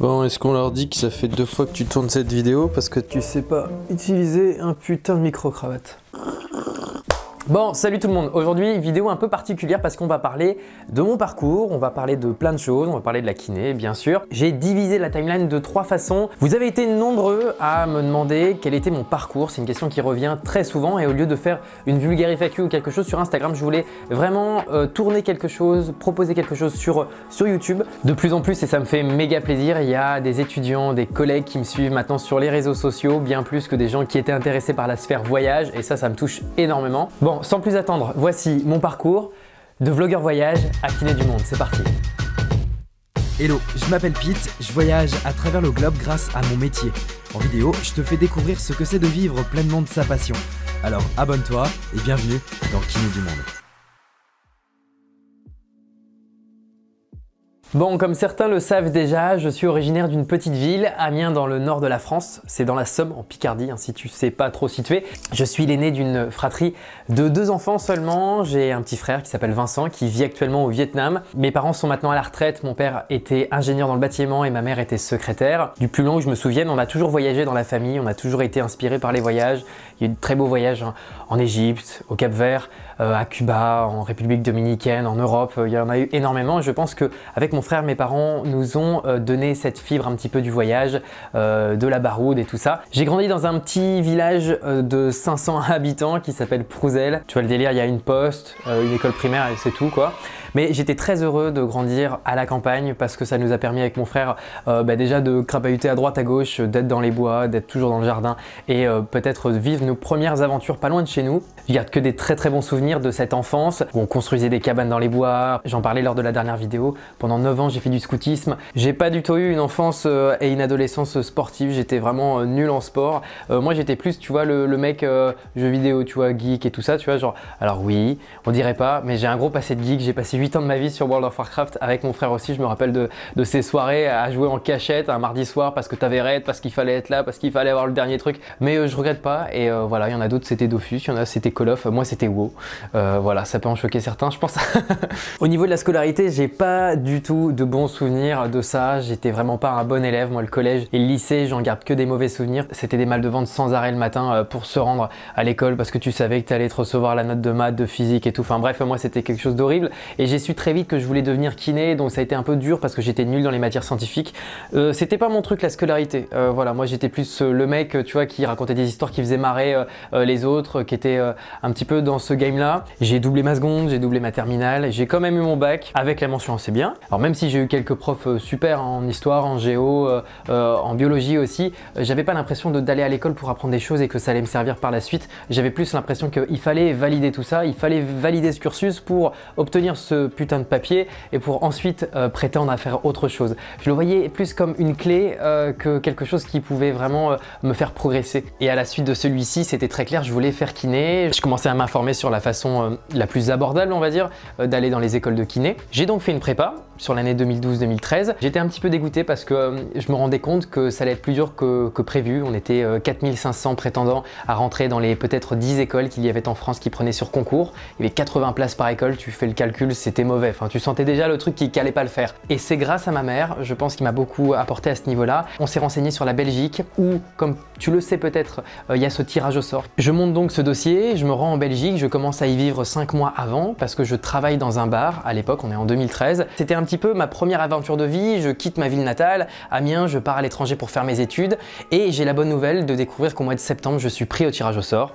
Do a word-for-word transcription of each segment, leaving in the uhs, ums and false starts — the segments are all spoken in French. Bon, est-ce qu'on leur dit que ça fait deux fois que tu tournes cette vidéo parce que tu sais pas utiliser un putain de micro-cravate? Bon, salut tout le monde. Aujourd'hui, vidéo un peu particulière parce qu'on va parler de mon parcours, on va parler de plein de choses, on va parler de la kiné, bien sûr. J'ai divisé la timeline de trois façons. Vous avez été nombreux à me demander quel était mon parcours. C'est une question qui revient très souvent et au lieu de faire une vulgaire F A Q ou quelque chose sur Instagram, je voulais vraiment euh, tourner quelque chose, proposer quelque chose sur, sur YouTube. De plus en plus, et ça me fait méga plaisir, il y a des étudiants, des collègues qui me suivent maintenant sur les réseaux sociaux, bien plus que des gens qui étaient intéressés par la sphère voyage et ça, ça me touche énormément. Bon, sans plus attendre, voici mon parcours de vlogueur voyage à Kiné du Monde. C'est parti. Hello, je m'appelle Pete, je voyage à travers le globe grâce à mon métier. En vidéo, je te fais découvrir ce que c'est de vivre pleinement de sa passion. Alors abonne-toi et bienvenue dans Kiné du Monde. Bon, comme certains le savent déjà, je suis originaire d'une petite ville, Amiens, dans le nord de la France. C'est dans la Somme, en Picardie, hein, si tu sais pas trop situer. Je suis l'aîné d'une fratrie de deux enfants seulement. J'ai un petit frère qui s'appelle Vincent, qui vit actuellement au Vietnam. Mes parents sont maintenant à la retraite. Mon père était ingénieur dans le bâtiment et ma mère était secrétaire. Du plus long que je me souvienne, on a toujours voyagé dans la famille. On a toujours été inspiré par les voyages. Il y a eu de très beaux voyages hein, en Égypte, au Cap-Vert, euh, à Cuba, en République Dominicaine, en Europe. Il y en a eu énormément. Et je pense que avec mon frère, mes parents nous ont donné cette fibre un petit peu du voyage, euh, de la baroude et tout ça. J'ai grandi dans un petit village de cinq cents habitants qui s'appelle Prouzel. Tu vois le délire, il y a une poste, euh, une école primaire et c'est tout quoi. Mais j'étais très heureux de grandir à la campagne parce que ça nous a permis avec mon frère euh, bah déjà de crapahuter à droite à gauche, d'être dans les bois, d'être toujours dans le jardin et euh, peut-être vivre nos premières aventures pas loin de chez nous. Je garde que des très très bons souvenirs de cette enfance où on construisait des cabanes dans les bois. J'en parlais lors de la dernière vidéo. Pendant neuf ans, j'ai fait du scoutisme. J'ai pas du tout eu une enfance et une adolescence sportive. J'étais vraiment nul en sport. Euh, moi, j'étais plus, tu vois, le, le mec euh, jeu vidéo, tu vois, geek et tout ça, tu vois, genre. Alors oui, on dirait pas, mais j'ai un gros passé de geek. J'ai passé huit ans de ma vie sur World of Warcraft avec mon frère aussi. Je me rappelle de, de ces soirées à jouer en cachette un mardi soir parce que t'avais raid, parce qu'il fallait être là, parce qu'il fallait avoir le dernier truc. Mais euh, je regrette pas. Et euh, voilà, il y en a d'autres, c'était Dofus, il y en a c'était Call of. Moi, c'était WoW. Euh, voilà, ça peut en choquer certains, je pense. Au niveau de la scolarité, j'ai pas du tout de bons souvenirs de ça. J'étais vraiment pas un bon élève. Moi, le collège et le lycée, j'en garde que des mauvais souvenirs. C'était des mal de ventre sans arrêt le matin pour se rendre à l'école parce que tu savais que tu allais te recevoir la note de maths, de physique et tout. Enfin bref, moi c'était quelque chose d'horrible et j'ai su très vite que je voulais devenir kiné, donc ça a été un peu dur parce que j'étais nul dans les matières scientifiques. Euh, c'était pas mon truc la scolarité. Euh, voilà, moi j'étais plus le mec, tu vois, qui racontait des histoires qui faisaient marrer euh, les autres, qui était euh, un petit peu dans ce game là. J'ai doublé ma seconde, j'ai doublé ma terminale, j'ai quand même eu mon bac avec la mention c'est bien. Alors même si j'ai eu quelques profs super en histoire, en géo, euh, euh, en biologie aussi, euh, j'avais pas l'impression d'aller à l'école pour apprendre des choses et que ça allait me servir par la suite. J'avais plus l'impression qu'il fallait valider tout ça, il fallait valider ce cursus pour obtenir ce putain de papier et pour ensuite euh, prétendre à faire autre chose. Je le voyais plus comme une clé euh, que quelque chose qui pouvait vraiment euh, me faire progresser. Et à la suite de celui-ci, c'était très clair, je voulais faire kiné. Je commençais à m'informer sur la façon euh, la plus abordable, on va dire, euh, d'aller dans les écoles de kiné. J'ai donc fait une prépa sur l'année deux mille douze deux mille treize. J'étais un petit peu dégoûté parce que euh, je me rendais compte que ça allait être plus dur que, que prévu. On était euh, quatre mille cinq cents prétendants à rentrer dans les peut-être dix écoles qu'il y avait en France qui prenaient sur concours. Il y avait quatre-vingts places par école, tu fais le calcul, c'était mauvais. Enfin, tu sentais déjà le truc qui n'allait pas le faire. Et c'est grâce à ma mère, je pense qu'il m'a beaucoup apporté à ce niveau-là. On s'est renseigné sur la Belgique où, comme tu le sais peut-être, il euh, y a ce tirage au sort. Je monte donc ce dossier, je me rends en Belgique, je commence à y vivre cinq mois avant parce que je travaille dans un bar. À l'époque, on est en deux mille treize. C'était un petit peu ma première aventure de vie. Je quitte ma ville natale, Amiens, je pars à l'étranger pour faire mes études et j'ai la bonne nouvelle de découvrir qu'au mois de septembre, je suis pris au tirage au sort.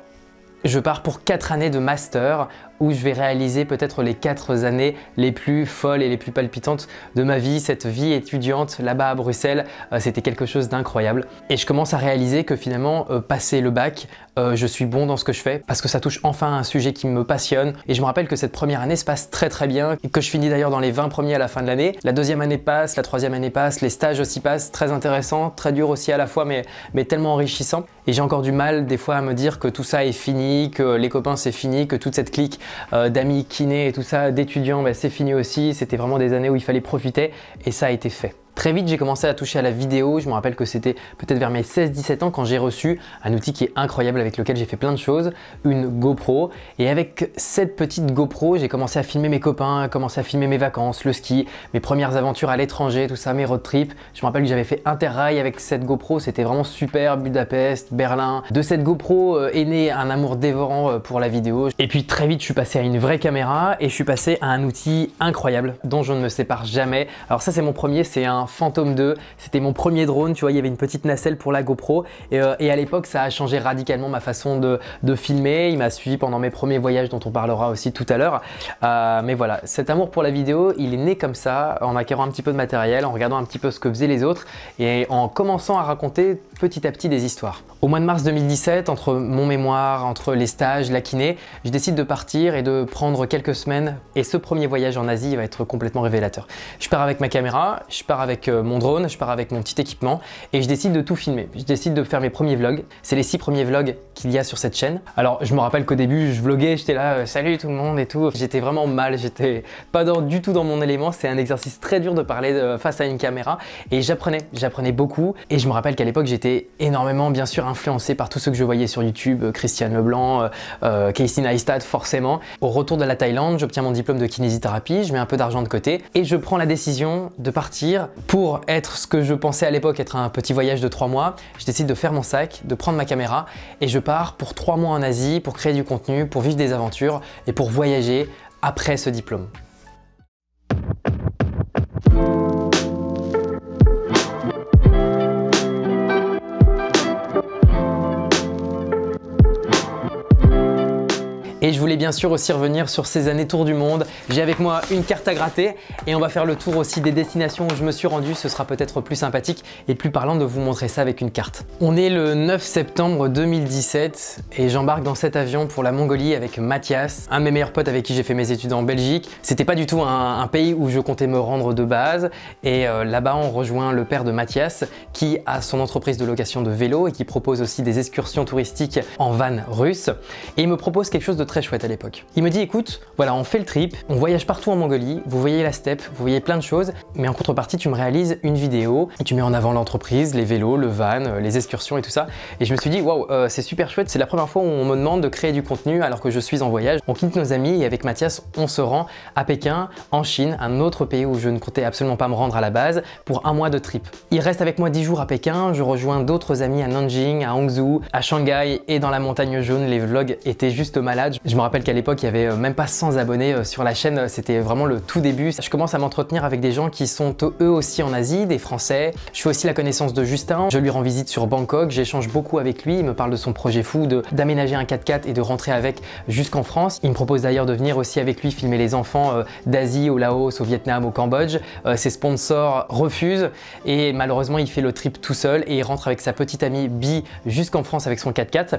Je pars pour quatre années de master où je vais réaliser peut-être les quatre années les plus folles et les plus palpitantes de ma vie. Cette vie étudiante là-bas à Bruxelles, euh, c'était quelque chose d'incroyable. Et je commence à réaliser que finalement, euh, passer le bac, euh, je suis bon dans ce que je fais parce que ça touche enfin à un sujet qui me passionne. Et je me rappelle que cette première année se passe très très bien et que je finis d'ailleurs dans les vingt premiers à la fin de l'année. La deuxième année passe, la troisième année passe, les stages aussi passent, très intéressant, très dur aussi à la fois, mais, mais tellement enrichissant. Et j'ai encore du mal des fois à me dire que tout ça est fini, que les copains c'est fini, que toute cette clique euh, d'amis kinés et tout ça, d'étudiants, bah, c'est fini aussi. C'était vraiment des années où il fallait profiter et ça a été fait. Très vite, j'ai commencé à toucher à la vidéo. Je me rappelle que c'était peut-être vers mes seize dix-sept ans quand j'ai reçu un outil qui est incroyable avec lequel j'ai fait plein de choses, une GoPro. Et avec cette petite GoPro, j'ai commencé à filmer mes copains, commencé à filmer mes vacances, le ski, mes premières aventures à l'étranger, tout ça, mes road trips. Je me rappelle que j'avais fait Interrail avec cette GoPro, c'était vraiment super, Budapest, Berlin. De cette GoPro est né un amour dévorant pour la vidéo. Et puis très vite, je suis passé à une vraie caméra et je suis passé à un outil incroyable dont je ne me sépare jamais. Alors ça, c'est mon premier, c'est un Phantom deux, c'était mon premier drone, tu vois, il y avait une petite nacelle pour la GoPro et, euh, et à l'époque ça a changé radicalement ma façon de, de filmer. Il m'a suivi pendant mes premiers voyages dont on parlera aussi tout à l'heure, euh, mais voilà, cet amour pour la vidéo il est né comme ça, en acquérant un petit peu de matériel, en regardant un petit peu ce que faisaient les autres et en commençant à raconter petit à petit des histoires. Au mois de mars deux mille dix-sept, entre mon mémoire, entre les stages, la kiné, je décide de partir et de prendre quelques semaines et ce premier voyage en Asie il va être complètement révélateur. Je pars avec ma caméra, je pars avec mon drone, je pars avec mon petit équipement et je décide de tout filmer. Je décide de faire mes premiers vlogs. C'est les six premiers vlogs qu'il y a sur cette chaîne. Alors je me rappelle qu'au début je vloguais, j'étais là euh, salut tout le monde et tout. J'étais vraiment mal, j'étais pas dans, du tout dans mon élément. C'est un exercice très dur de parler de, face à une caméra et j'apprenais, j'apprenais beaucoup et je me rappelle qu'à l'époque j'étais énormément bien sûr influencé par tout ce que je voyais sur YouTube, euh, Christian Leblanc, euh, euh, Kasin Aistad forcément. Au retour de la Thaïlande, j'obtiens mon diplôme de kinésithérapie, je mets un peu d'argent de côté et je prends la décision de partir pour être ce que je pensais à l'époque être un petit voyage de trois mois. Je décide de faire mon sac, de prendre ma caméra et je pars pour trois mois en Asie pour créer du contenu, pour vivre des aventures et pour voyager après ce diplôme. Et je voulais bien sûr aussi revenir sur ces années tour du monde. J'ai avec moi une carte à gratter et on va faire le tour aussi des destinations où je me suis rendu. Ce sera peut-être plus sympathique et plus parlant de vous montrer ça avec une carte. On est le neuf septembre deux mille dix-sept et j'embarque dans cet avion pour la Mongolie avec Mathias, un de mes meilleurs potes avec qui j'ai fait mes études en Belgique. C'était pas du tout un, un pays où je comptais me rendre de base et euh, là-bas on rejoint le père de Mathias qui a son entreprise de location de vélo et qui propose aussi des excursions touristiques en van russe et il me propose quelque chose de très chouette à l'époque. Il me dit écoute, voilà, on fait le trip, on voyage partout en Mongolie, vous voyez la steppe, vous voyez plein de choses, mais en contrepartie tu me réalises une vidéo et tu mets en avant l'entreprise, les vélos, le van, les excursions et tout ça. Et je me suis dit waouh, c'est super chouette, c'est la première fois où on me demande de créer du contenu alors que je suis en voyage. On quitte nos amis et avec Mathias on se rend à Pékin en Chine, un autre pays où je ne comptais absolument pas me rendre à la base, pour un mois de trip. Il reste avec moi dix jours à Pékin, je rejoins d'autres amis à Nanjing, à Hangzhou, à Shanghai et dans la montagne jaune. Les vlogs étaient juste malades. Je me rappelle qu'à l'époque, il n'y avait même pas cent abonnés sur la chaîne. C'était vraiment le tout début. Je commence à m'entretenir avec des gens qui sont eux aussi en Asie, des Français. Je fais aussi la connaissance de Justin. Je lui rends visite sur Bangkok. J'échange beaucoup avec lui. Il me parle de son projet fou d'aménager un quatre quatre et de rentrer avec jusqu'en France. Il me propose d'ailleurs de venir aussi avec lui filmer les enfants d'Asie, au Laos, au Vietnam, au Cambodge. Ses sponsors refusent et malheureusement, il fait le trip tout seul et il rentre avec sa petite amie Bi jusqu'en France avec son quatre quatre.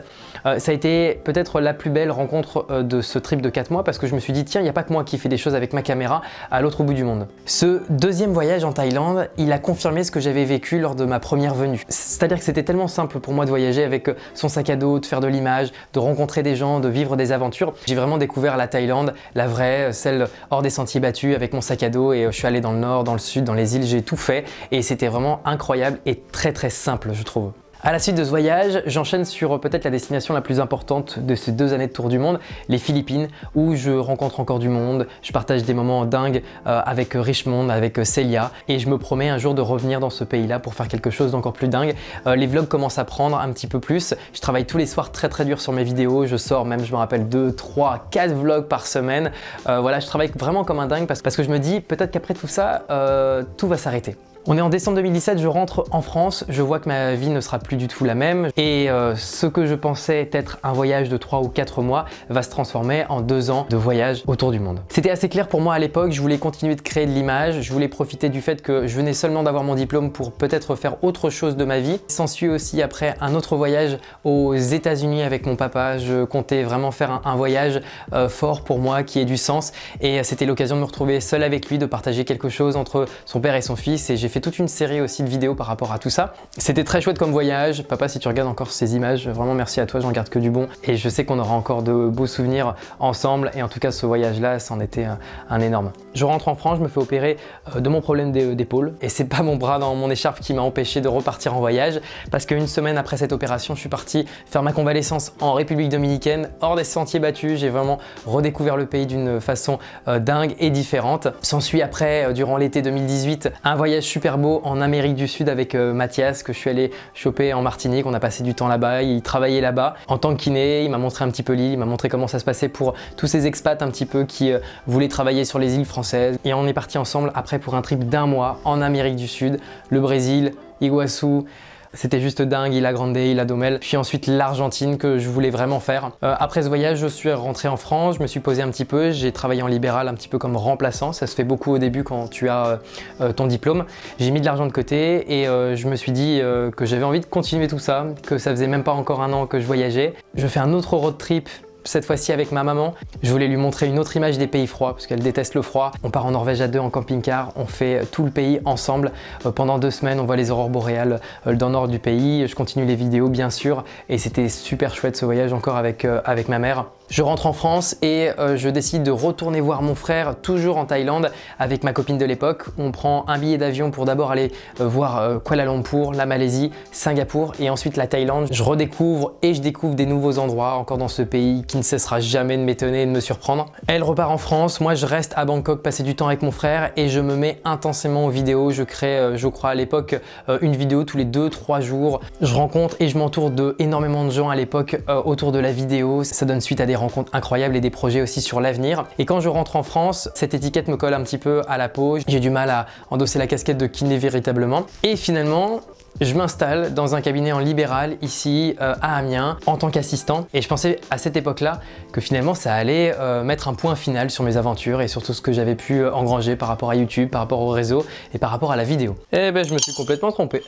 Ça a été peut-être la plus belle rencontre de ce trip de quatre mois parce que je me suis dit tiens, il n'y a pas que moi qui fais des choses avec ma caméra à l'autre bout du monde. Ce deuxième voyage en Thaïlande, il a confirmé ce que j'avais vécu lors de ma première venue. C'est-à-dire que c'était tellement simple pour moi de voyager avec son sac à dos, de faire de l'image, de rencontrer des gens, de vivre des aventures. J'ai vraiment découvert la Thaïlande, la vraie, celle hors des sentiers battus avec mon sac à dos et je suis allé dans le nord, dans le sud, dans les îles, j'ai tout fait et c'était vraiment incroyable et très très simple je trouve. À la suite de ce voyage, j'enchaîne sur peut-être la destination la plus importante de ces deux années de tour du monde, les Philippines, où je rencontre encore du monde, je partage des moments dingues avec Richmond, avec Celia, et je me promets un jour de revenir dans ce pays-là pour faire quelque chose d'encore plus dingue. Les vlogs commencent à prendre un petit peu plus, je travaille tous les soirs très très dur sur mes vidéos, je sors même, je me rappelle, deux, trois, quatre vlogs par semaine. Euh, voilà, je travaille vraiment comme un dingue parce, parce que je me dis peut-être qu'après tout ça, euh, tout va s'arrêter. On est en décembre deux mille dix-sept, je rentre en France, je vois que ma vie ne sera plus du tout la même et euh, ce que je pensais être un voyage de trois ou quatre mois va se transformer en deux ans de voyage autour du monde. C'était assez clair pour moi à l'époque, je voulais continuer de créer de l'image, je voulais profiter du fait que je venais seulement d'avoir mon diplôme pour peut-être faire autre chose de ma vie. S'ensuit aussi après un autre voyage aux États-Unis avec mon papa, je comptais vraiment faire un, un voyage euh, fort pour moi qui ait du sens et c'était l'occasion de me retrouver seul avec lui, de partager quelque chose entre son père et son fils et j'ai fait toute une série aussi de vidéos par rapport à tout ça. C'était très chouette comme voyage. Papa, si tu regardes encore ces images, vraiment merci à toi, j'en garde que du bon. Et je sais qu'on aura encore de beaux souvenirs ensemble. Et en tout cas, ce voyage-là, c'en était un, un énorme. Je rentre en France, je me fais opérer de mon problème d'épaule. Et c'est pas mon bras dans mon écharpe qui m'a empêché de repartir en voyage. Parce qu'une semaine après cette opération, je suis parti faire ma convalescence en République Dominicaine, hors des sentiers battus. J'ai vraiment redécouvert le pays d'une façon euh, dingue et différente. S'ensuit après, euh, durant l'été deux mille dix-huit, un voyage super beau en Amérique du Sud avec euh, Mathias, que je suis allé choper en Martinique. On a passé du temps là-bas, il travaillait là-bas en tant que kiné. Il m'a montré un petit peu l'île, il m'a montré comment ça se passait pour tous ces expats un petit peu qui euh, voulaient travailler sur les îles françaises. Et on est parti ensemble après pour un trip d'un mois en Amérique du Sud, le Brésil, Iguaçu. C'était juste dingue, Île à Grande, Île à Domel, puis ensuite l'Argentine que je voulais vraiment faire. Euh, après ce voyage, je suis rentré en France, je me suis posé un petit peu, j'ai travaillé en libéral un petit peu comme remplaçant, ça se fait beaucoup au début quand tu as euh, ton diplôme. J'ai mis de l'argent de côté et euh, je me suis dit euh, que j'avais envie de continuer tout ça, que ça faisait même pas encore un an que je voyageais. Je fais un autre road trip, cette fois-ci avec ma maman. Je voulais lui montrer une autre image des pays froids parce qu'elle déteste le froid. On part en Norvège à deux en camping-car, on fait tout le pays ensemble. Euh, pendant deux semaines, on voit les aurores boréales euh, dans le nord du pays. Je continue les vidéos bien sûr et c'était super chouette ce voyage encore avec, euh, avec ma mère. Je rentre en France et euh, je décide de retourner voir mon frère, toujours en Thaïlande, avec ma copine de l'époque. On prend un billet d'avion pour d'abord aller euh, voir euh, Kuala Lumpur, la Malaisie, Singapour et ensuite la Thaïlande. Je redécouvre et je découvre des nouveaux endroits encore dans ce pays qui ne cessera jamais de m'étonner et de me surprendre. Elle repart en France, moi je reste à Bangkok, passer du temps avec mon frère et je me mets intensément aux vidéos. Je crée, euh, je crois à l'époque, euh, une vidéo tous les deux trois jours. Je rencontre et je m'entoure de énormément de gens à l'époque euh, autour de la vidéo. Ça donne suite à des rencontres incroyables et des projets aussi sur l'avenir. Et quand je rentre en France, cette étiquette me colle un petit peu à la peau. J'ai du mal à endosser la casquette de kiné véritablement. Et finalement, je m'installe dans un cabinet en libéral ici euh, à Amiens en tant qu'assistant et je pensais à cette époque-là que finalement ça allait euh, mettre un point final sur mes aventures et sur tout ce que j'avais pu engranger par rapport à YouTube, par rapport au réseau et par rapport à la vidéo. Eh ben je me suis complètement trompé.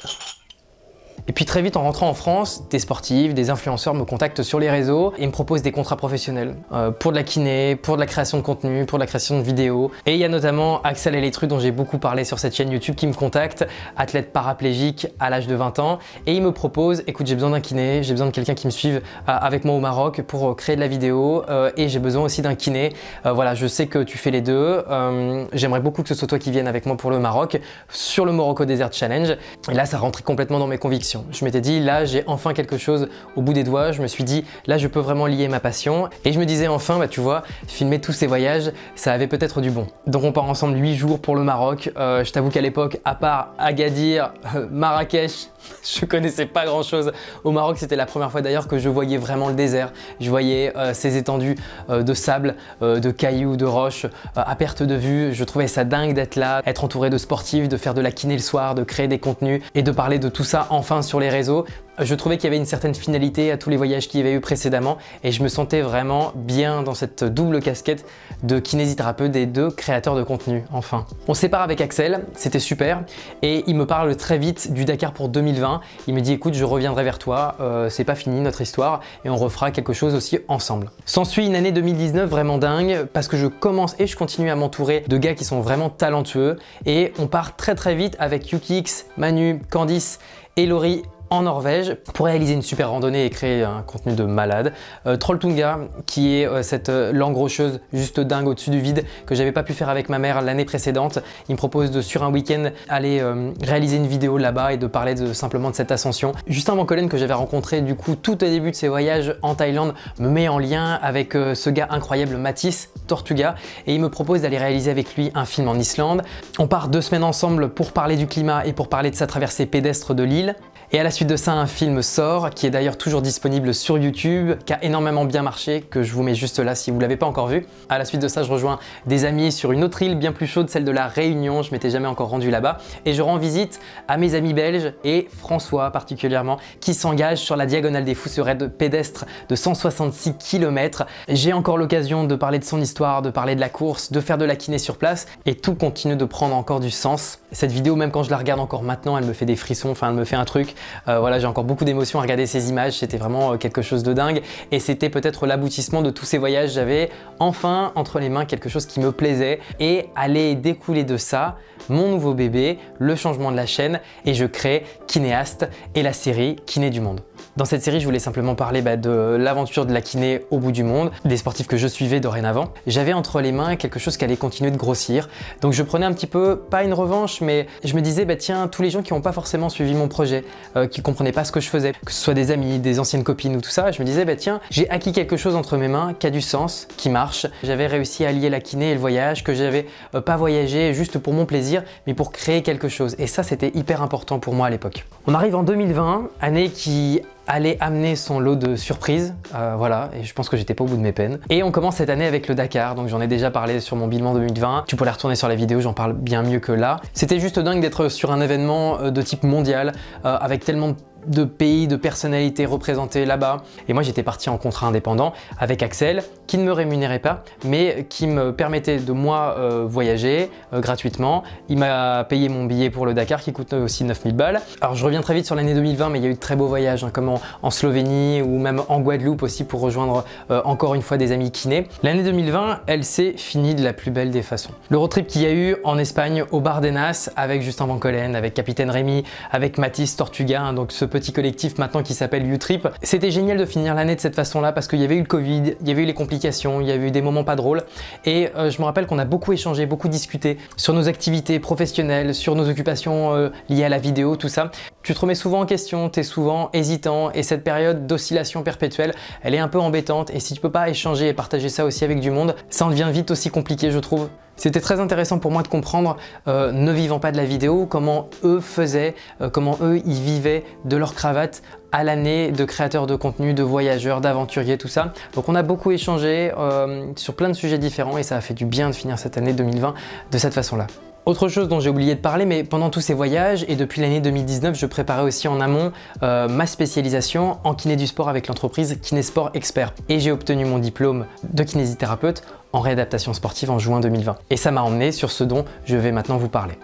Et puis très vite en rentrant en France, des sportifs, des influenceurs me contactent sur les réseaux et me proposent des contrats professionnels euh, pour de la kiné, pour de la création de contenu, pour de la création de vidéos. Et il y a notamment Axel Elitru dont j'ai beaucoup parlé sur cette chaîne YouTube qui me contacte, athlète paraplégique à l'âge de vingt ans et il me propose « Écoute, j'ai besoin d'un kiné, j'ai besoin de quelqu'un qui me suive euh, avec moi au Maroc pour euh, créer de la vidéo euh, et j'ai besoin aussi d'un kiné. Euh, voilà, je sais que tu fais les deux, euh, j'aimerais beaucoup que ce soit toi qui vienne avec moi pour le Maroc sur le Morocco Desert Challenge. » Et là, ça rentrait complètement dans mes convictions. Je m'étais dit là j'ai enfin quelque chose au bout des doigts, je me suis dit là je peux vraiment lier ma passion et je me disais enfin bah tu vois filmer tous ces voyages ça avait peut-être du bon. Donc on part ensemble huit jours pour le Maroc, euh, je t'avoue qu'à l'époque à part Agadir, euh, Marrakech, je connaissais pas grand chose au Maroc. C'était la première fois d'ailleurs que je voyais vraiment le désert, je voyais euh, ces étendues euh, de sable, euh, de cailloux, de roches euh, à perte de vue. Je trouvais ça dingue d'être là, être entouré de sportifs, de faire de la kiné le soir, de créer des contenus et de parler de tout ça enfin sur les réseaux. Je trouvais qu'il y avait une certaine finalité à tous les voyages qu'il y avait eu précédemment et je me sentais vraiment bien dans cette double casquette de kinésithérapeute et de créateur de contenu, enfin. On se sépare avec Axel, c'était super et il me parle très vite du Dakar pour deux mille vingt. Il me dit écoute je reviendrai vers toi, euh, c'est pas fini notre histoire et on refera quelque chose aussi ensemble. S'ensuit une année deux mille dix-neuf vraiment dingue parce que je commence et je continue à m'entourer de gars qui sont vraiment talentueux et on part très très vite avec Yukix, Manu, Candice et Laurie en Norvège pour réaliser une super randonnée et créer un contenu de malade. Euh, Trolltunga qui est euh, cette euh, langue rocheuse juste dingue au-dessus du vide que j'avais pas pu faire avec ma mère l'année précédente. Il me propose de sur un week-end aller euh, réaliser une vidéo là-bas et de parler de, simplement de cette ascension. Justin Vancollen que j'avais rencontré du coup tout au début de ses voyages en Thaïlande me met en lien avec euh, ce gars incroyable Mathis Tortuga et il me propose d'aller réaliser avec lui un film en Islande. On part deux semaines ensemble pour parler du climat et pour parler de sa traversée pédestre de l'île. Et à la suite de ça, un film sort, qui est d'ailleurs toujours disponible sur YouTube, qui a énormément bien marché, que je vous mets juste là si vous ne l'avez pas encore vu. À la suite de ça, je rejoins des amis sur une autre île bien plus chaude, celle de la Réunion, je m'étais jamais encore rendu là-bas. Et je rends visite à mes amis belges, et François particulièrement, qui s'engage sur la Diagonale des Fous, ce raid pédestre de cent soixante-six kilomètres. J'ai encore l'occasion de parler de son histoire, de parler de la course, de faire de la kiné sur place, et tout continue de prendre encore du sens. Cette vidéo, même quand je la regarde encore maintenant, elle me fait des frissons, enfin elle me fait un truc. Euh, voilà, j'ai encore beaucoup d'émotions à regarder ces images, c'était vraiment quelque chose de dingue et c'était peut-être l'aboutissement de tous ces voyages. J'avais enfin entre les mains quelque chose qui me plaisait et allait découler de ça mon nouveau bébé, le changement de la chaîne, et je crée Kiné Aistad et la série Kiné du Monde. Dans cette série, je voulais simplement parler bah, de l'aventure de la kiné au bout du monde, des sportifs que je suivais dorénavant. J'avais entre les mains quelque chose qui allait continuer de grossir, donc je prenais un petit peu, pas une revanche, mais je me disais, bah tiens, tous les gens qui n'ont pas forcément suivi mon projet, euh, qui ne comprenaient pas ce que je faisais, que ce soit des amis, des anciennes copines ou tout ça, je me disais, bah tiens, j'ai acquis quelque chose entre mes mains qui a du sens, qui marche. J'avais réussi à lier la kiné et le voyage, que j'avais euh, pas voyagé juste pour mon plaisir, mais pour créer quelque chose. Et ça, c'était hyper important pour moi à l'époque. On arrive en deux mille vingt, année qui allait amener son lot de surprises, euh, voilà, et je pense que j'étais pas au bout de mes peines. Et on commence cette année avec le Dakar, donc j'en ai déjà parlé sur mon bilan deux mille vingt, tu pourrais retourner sur la vidéo, j'en parle bien mieux que là. C'était juste dingue d'être sur un événement de type mondial, euh, avec tellement de de pays, de personnalités représentées là-bas. Et moi, j'étais parti en contrat indépendant avec Axel, qui ne me rémunérait pas, mais qui me permettait de moi euh, voyager euh, gratuitement. Il m'a payé mon billet pour le Dakar, qui coûte aussi neuf mille balles. Alors, je reviens très vite sur l'année deux mille vingt, mais il y a eu de très beaux voyages, hein, comme en, en Slovénie ou même en Guadeloupe aussi, pour rejoindre euh, encore une fois des amis kinés. L'année deux mille vingt, elle s'est finie de la plus belle des façons. Le road trip qu'il y a eu en Espagne, au Bar des Nas, avec Justin Vancollen, avec Capitaine Rémy, avec Mathis Tortuga, hein, donc ce petit collectif maintenant qui s'appelle U-Trip. C'était génial de finir l'année de cette façon là parce qu'il y avait eu le Covid, il y avait eu les complications, il y avait eu des moments pas drôles et euh, je me rappelle qu'on a beaucoup échangé, beaucoup discuté sur nos activités professionnelles, sur nos occupations euh, liées à la vidéo, tout ça. Tu te remets souvent en question, tu es souvent hésitant et cette période d'oscillation perpétuelle, elle est un peu embêtante et si tu peux pas échanger et partager ça aussi avec du monde, ça en devient vite aussi compliqué, je trouve. C'était très intéressant pour moi de comprendre, euh, ne vivant pas de la vidéo, comment eux faisaient, euh, comment eux ils vivaient de leur cravate à l'année de créateurs de contenu, de voyageurs, d'aventuriers, tout ça. Donc on a beaucoup échangé euh, sur plein de sujets différents et ça a fait du bien de finir cette année deux mille vingt de cette façon-là. Autre chose dont j'ai oublié de parler, mais pendant tous ces voyages et depuis l'année deux mille dix-neuf, je préparais aussi en amont euh, ma spécialisation en kiné du sport avec l'entreprise Kiné Sport Expert et j'ai obtenu mon diplôme de kinésithérapeute en réadaptation sportive en juin deux mille vingt. Et ça m'a emmené sur ce dont je vais maintenant vous parler.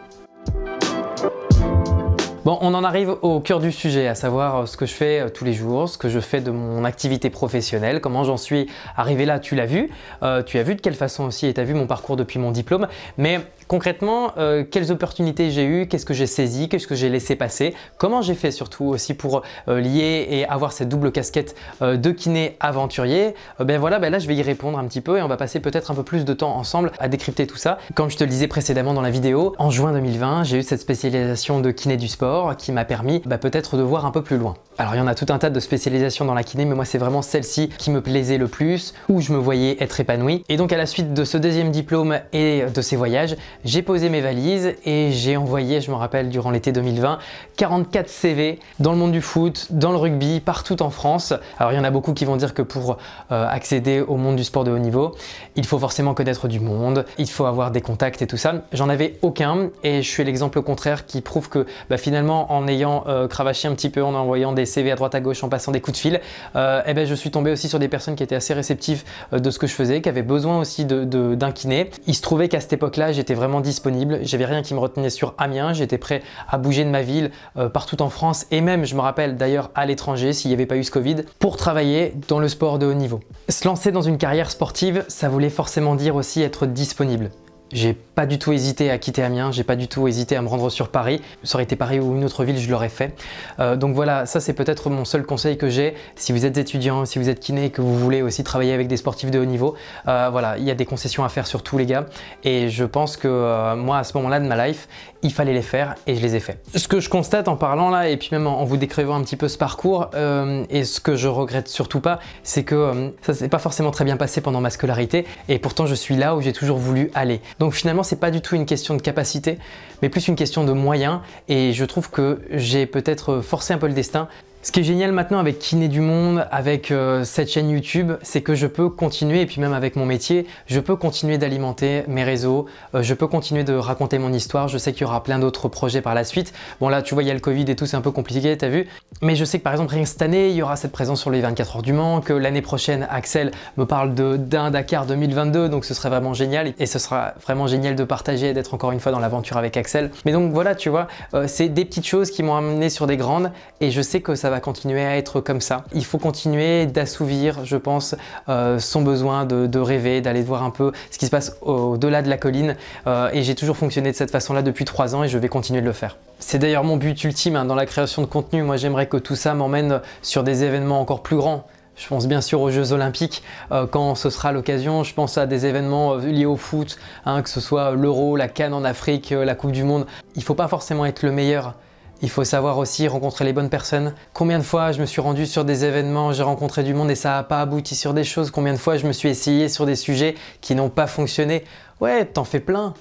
Bon, on en arrive au cœur du sujet, à savoir ce que je fais tous les jours, ce que je fais de mon activité professionnelle, comment j'en suis arrivé là, tu l'as vu, euh, tu as vu de quelle façon aussi et tu as vu mon parcours depuis mon diplôme, mais concrètement, euh, quelles opportunités j'ai eues, qu'est-ce que j'ai saisi, qu'est-ce que j'ai laissé passer, comment j'ai fait surtout aussi pour euh, lier et avoir cette double casquette euh, de kiné aventurier, euh, ben voilà, ben là je vais y répondre un petit peu et on va passer peut-être un peu plus de temps ensemble à décrypter tout ça. Comme je te le disais précédemment dans la vidéo, en juin deux mille vingt, j'ai eu cette spécialisation de kiné du sport qui m'a permis bah, peut-être de voir un peu plus loin. Alors il y en a tout un tas de spécialisations dans la kiné, mais moi c'est vraiment celle-ci qui me plaisait le plus, où je me voyais être épanoui. Et donc à la suite de ce deuxième diplôme et de ces voyages, j'ai posé mes valises et j'ai envoyé, je me rappelle, durant l'été deux mille vingt, quarante-quatre C V dans le monde du foot, dans le rugby, partout en France. Alors il y en a beaucoup qui vont dire que pour euh, accéder au monde du sport de haut niveau, il faut forcément connaître du monde, il faut avoir des contacts et tout ça. J'en avais aucun et je suis l'exemple contraire qui prouve que bah, finalement en ayant euh, cravaché un petit peu, en envoyant des C V à droite à gauche, en passant des coups de fil, euh, eh ben, je suis tombé aussi sur des personnes qui étaient assez réceptives euh, de ce que je faisais, qui avaient besoin aussi de, de, d'un kiné. Il se trouvait qu'à cette époque-là, j'étais vraiment disponible, j'avais rien qui me retenait sur Amiens, j'étais prêt à bouger de ma ville euh, partout en France et même, je me rappelle d'ailleurs, à l'étranger s'il n'y avait pas eu ce Covid, pour travailler dans le sport de haut niveau. Se lancer dans une carrière sportive, ça voulait forcément dire aussi être disponible. J'ai pas du tout hésité à quitter Amiens, j'ai pas du tout hésité à me rendre sur Paris. Ça aurait été Paris ou une autre ville, je l'aurais fait. Euh, donc voilà, ça c'est peut-être mon seul conseil que j'ai. Si vous êtes étudiant, si vous êtes kiné et que vous voulez aussi travailler avec des sportifs de haut niveau, euh, voilà, il y a des concessions à faire sur tous les gars. Et je pense que euh, moi à ce moment-là de ma life, il fallait les faire et je les ai fait. Ce que je constate en parlant là et puis même en vous décrivant un petit peu ce parcours euh, et ce que je regrette surtout pas, c'est que euh, ça s'est pas forcément très bien passé pendant ma scolarité et pourtant je suis là où j'ai toujours voulu aller. Donc finalement, c'est pas du tout une question de capacité, mais plus une question de moyens. Et je trouve que j'ai peut-être forcé un peu le destin Ce qui est génial maintenant avec Kiné du Monde, avec euh, cette chaîne YouTube, c'est que je peux continuer, et puis même avec mon métier, je peux continuer d'alimenter mes réseaux, euh, je peux continuer de raconter mon histoire. Je sais qu'il y aura plein d'autres projets par la suite. Bon là, tu vois, il y a le Covid et tout, c'est un peu compliqué, t'as vu. Mais je sais que par exemple, rien que cette année, il y aura cette présence sur les vingt-quatre heures du Mans, que l'année prochaine, Axel me parle d'un Dakar deux mille vingt-deux, donc ce serait vraiment génial, et ce sera vraiment génial de partager et d'être encore une fois dans l'aventure avec Axel. Mais donc voilà, tu vois, euh, c'est des petites choses qui m'ont amené sur des grandes, et je sais que ça va continuer à être comme ça. Il faut continuer d'assouvir, je pense, euh, son besoin de, de rêver, d'aller voir un peu ce qui se passe au-delà de la colline. Euh, et j'ai toujours fonctionné de cette façon-là depuis trois ans et je vais continuer de le faire. C'est d'ailleurs mon but ultime hein, dans la création de contenu. Moi, j'aimerais que tout ça m'emmène sur des événements encore plus grands. Je pense bien sûr aux Jeux Olympiques euh, quand ce sera l'occasion. Je pense à des événements euh, liés au foot, hein, que ce soit l'Euro, la Cannes en Afrique, euh, la Coupe du Monde. Il ne faut pas forcément être le meilleur. Il faut savoir aussi rencontrer les bonnes personnes. Combien de fois je me suis rendu sur des événements, j'ai rencontré du monde et ça n'a pas abouti sur des choses. Combien de fois je me suis essayé sur des sujets qui n'ont pas fonctionné. Ouais, t'en fais plein.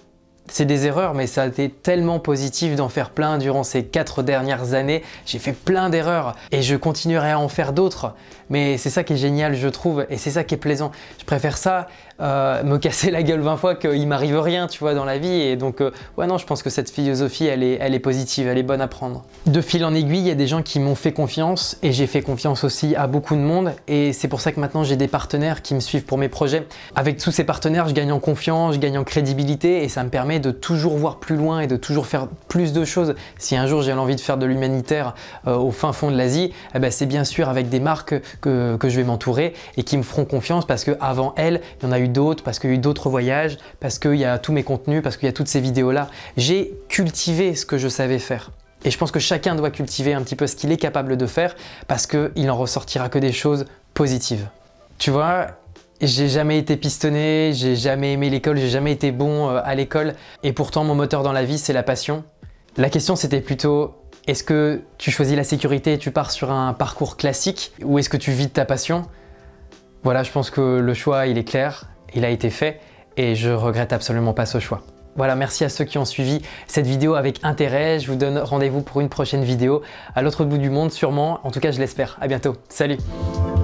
C'est des erreurs, mais ça a été tellement positif d'en faire plein durant ces quatre dernières années. J'ai fait plein d'erreurs et je continuerai à en faire d'autres. Mais c'est ça qui est génial, je trouve, et c'est ça qui est plaisant. Je préfère ça, euh, me casser la gueule vingt fois qu'il m'arrive rien, tu vois, dans la vie. Et donc, euh, ouais, non, je pense que cette philosophie, elle est, elle est positive, elle est bonne à prendre. De fil en aiguille, il y a des gens qui m'ont fait confiance et j'ai fait confiance aussi à beaucoup de monde. Et c'est pour ça que maintenant, j'ai des partenaires qui me suivent pour mes projets. Avec tous ces partenaires, je gagne en confiance, je gagne en crédibilité et ça me permet de toujours voir plus loin et de toujours faire plus de choses. Si un jour j'ai l'envie de faire de l'humanitaire euh, au fin fond de l'Asie, eh ben, c'est bien sûr avec des marques que, que je vais m'entourer et qui me feront confiance parce qu'avant elles, il y en a eu d'autres, parce qu'il y a eu d'autres voyages, parce qu'il y a tous mes contenus, parce qu'il y a toutes ces vidéos-là. J'ai cultivé ce que je savais faire. Et je pense que chacun doit cultiver un petit peu ce qu'il est capable de faire parce qu'il n'en ressortira que des choses positives. Tu vois, j'ai jamais été pistonné, j'ai jamais aimé l'école, j'ai jamais été bon à l'école et pourtant mon moteur dans la vie c'est la passion. La question c'était plutôt est-ce que tu choisis la sécurité et tu pars sur un parcours classique ou est-ce que tu vides ta passion? Voilà, je pense que le choix il est clair, il a été fait et je regrette absolument pas ce choix. Voilà, merci à ceux qui ont suivi cette vidéo avec intérêt, je vous donne rendez-vous pour une prochaine vidéo à l'autre bout du monde sûrement, en tout cas je l'espère. À bientôt, salut!